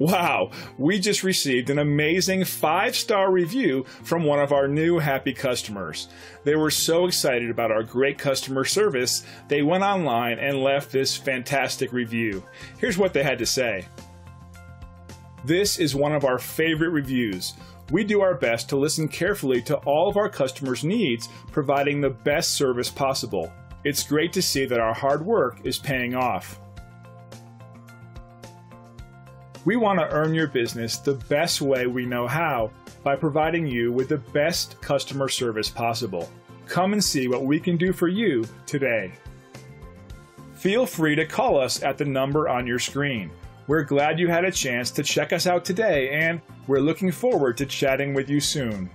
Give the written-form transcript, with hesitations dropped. Wow, we just received an amazing 5-star review from one of our new happy customers. They were so excited about our great customer service, they went online and left this fantastic review. Here's what they had to say. This is one of our favorite reviews. We do our best to listen carefully to all of our customers' needs, providing the best service possible. It's great to see that our hard work is paying off. We want to earn your business the best way we know how by providing you with the best customer service possible. Come and see what we can do for you today. Feel free to call us at the number on your screen. We're glad you had a chance to check us out today, and we're looking forward to chatting with you soon.